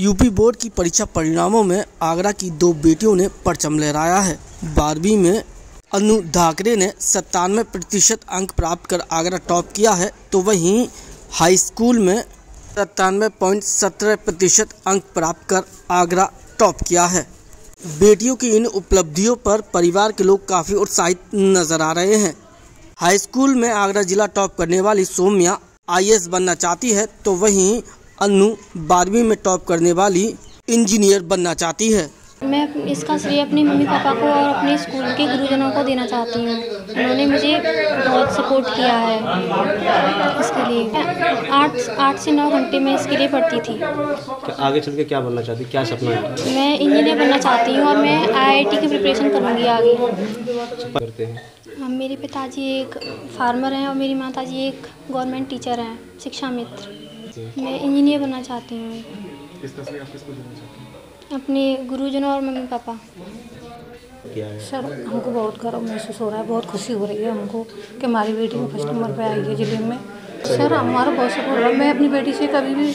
UP board की परीक्षा परिणामों में आगरा की दो बेटियों ने परचम लहराया है। 12वीं में अन्नू धाकरे ने 97% अंक प्राप्त कर आगरा टॉप किया है, तो वहीं हाई स्कूल में 97.17% अंक प्राप्त कर आगरा टॉप किया है। बेटियों की इन उपलब्धियों पर परिवार के लोग काफ़ी उत्साहित नजर आ रहे हैं। हाई स्कूल में आगरा जिला टॉप करने वाली सौम्या IAS बनना चाहती है, तो वहीं अन्नू 12वीं में टॉप करने वाली इंजीनियर बनना चाहती है। मैं इसका श्रेय अपने मम्मी पापा को और अपने स्कूल के गुरुजनों को देना चाहती हूँ। उन्होंने मुझे बहुत सपोर्ट किया है। इसके लिए 8 से 9 घंटे मैं इसके लिए पढ़ती थी। आगे चल के क्या बनना चाहती, क्या सपना है? मैं इंजीनियर बनना चाहती हूँ और मैं IIT की प्रिपरेशन करूँगी आगे। हम मेरे पिताजी एक फार्मर हैं और मेरी माताजी एक गवर्नमेंट टीचर हैं, शिक्षा मित्र। मैं इंजीनियर बनना चाहती हूँ। अपने गुरुजनों और मम्मी पापा। सर, हमको बहुत गर्व महसूस हो रहा है, बहुत खुशी हो रही है हमको कि हमारी बेटी फर्स्ट नंबर पर आई है जिले में। सर, हमारा बहुत सपोर्ट है। मैं अपनी बेटी से कभी भी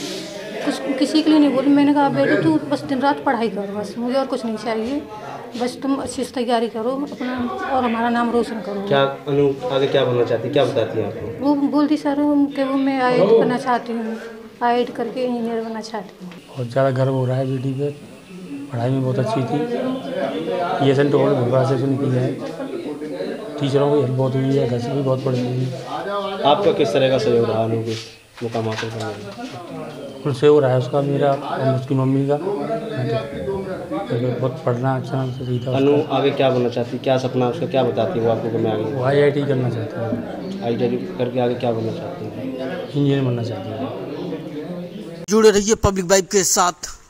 कुछ किसी के लिए नहीं बोली। मैंने कहा बेटी तू बस दिन रात पढ़ाई कर, बस मुझे और कुछ नहीं चाहिए, बस तुम अच्छी से तैयारी करो अपना और हमारा नाम रोशन करो। क्या अनु आगे क्या बनना चाहती, क्या बताती है आपको? वो बोलती सर कि वो मैं IIT बनना चाहती हूँ, IIT करके इंजीनियर बनना चाहती हूँ। बहुत ज़्यादा गर्व हो रहा है बेटी पे, पढ़ाई में बहुत अच्छी थी। ये सेंटर और से सुन की है, टीचरों को हेल्प बहुत हुई है, घर से भी बहुत पढ़ रही है। आपका किस तरह का सहयोग रहा है मुकाम हासिल करने में? सहयोग रहा है उसका, मेरा और उसकी मम्मी का। बहुत पढ़ना अच्छा सीखा। अनु आगे क्या बनना चाहती, क्या सपना उसका, क्या बताती है वो आपको? मैं आगे वो IIT करना चाहती हूँ। IIT करके आगे क्या बनना चाहती हूँ? इंजीनियर बनना चाहती हूँ। जुड़े रहिए पब्लिक वाइब के साथ।